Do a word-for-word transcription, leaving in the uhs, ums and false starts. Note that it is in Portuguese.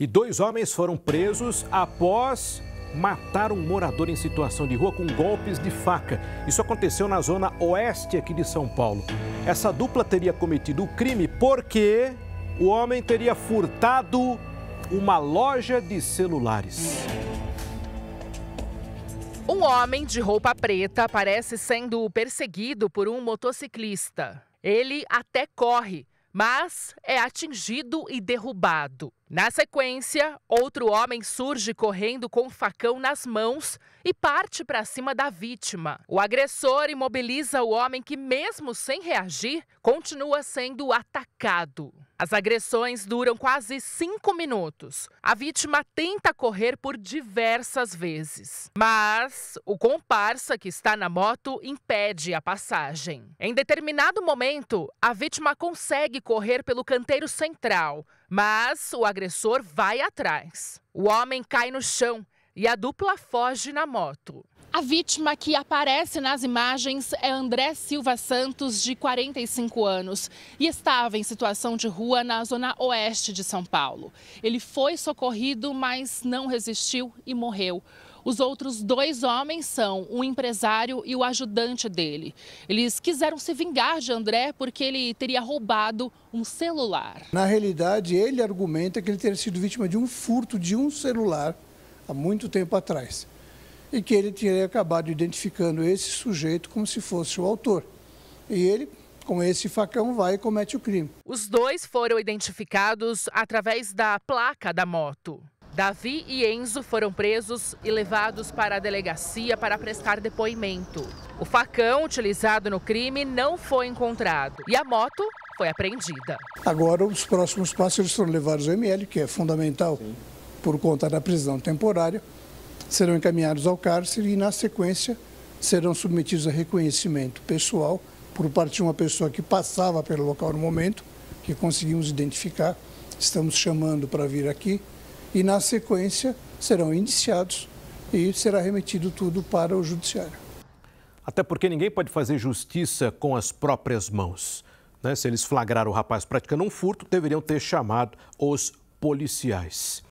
E dois homens foram presos após matar um morador em situação de rua com golpes de faca. Isso aconteceu na zona oeste aqui de São Paulo. Essa dupla teria cometido o crime porque o homem teria furtado uma loja de celulares. Um homem de roupa preta parece sendo perseguido por um motociclista. Ele até corre, mas é atingido e derrubado. Na sequência, outro homem surge correndo com um facão nas mãos e parte para cima da vítima. O agressor imobiliza o homem que, mesmo sem reagir, continua sendo atacado. As agressões duram quase cinco minutos. A vítima tenta correr por diversas vezes, mas o comparsa que está na moto impede a passagem. Em determinado momento, a vítima consegue correr pelo canteiro central, mas o agressor vai atrás. O homem cai no chão e a dupla foge na moto. A vítima que aparece nas imagens é André Silva Santos, de quarenta e cinco anos, e estava em situação de rua na zona oeste de São Paulo. Ele foi socorrido, mas não resistiu e morreu. Os outros dois homens são um empresário e o ajudante dele. Eles quiseram se vingar de André porque ele teria roubado um celular. Na realidade, ele argumenta que ele teria sido vítima de um furto de um celular há muito tempo atrás e que ele teria acabado identificando esse sujeito como se fosse o autor. E ele, com esse facão, vai e comete o crime. Os dois foram identificados através da placa da moto. Davi e Enzo foram presos e levados para a delegacia para prestar depoimento. O facão utilizado no crime não foi encontrado e a moto foi apreendida. Agora, os próximos passos foram levados ao M L, que é fundamental por conta da prisão temporária, serão encaminhados ao cárcere e, na sequência, serão submetidos a reconhecimento pessoal por parte de uma pessoa que passava pelo local no momento, que conseguimos identificar, estamos chamando para vir aqui. E, na sequência, serão indiciados e será remetido tudo para o judiciário. Até porque ninguém pode fazer justiça com as próprias mãos, né? Se eles flagraram o rapaz praticando um furto, deveriam ter chamado os policiais.